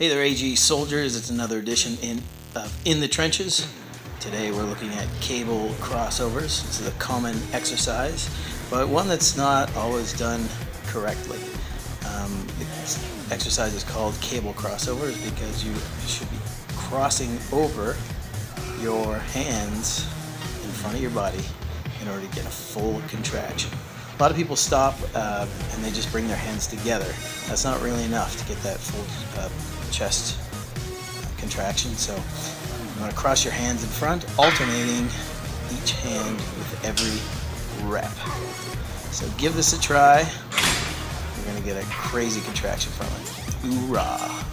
Hey there, AG soldiers. It's another edition of In the Trenches. Today we're looking at cable crossovers. This is a common exercise, but one that's not always done correctly. This exercise is called cable crossovers because you should be crossing over your hands in front of your body in order to get a full contraction. A lot of people stop and they just bring their hands together. That's not really enough to get that full chest contraction. So you want to cross your hands in front, alternating each hand with every rep. So give this a try. You're going to get a crazy contraction from it. Hoorah!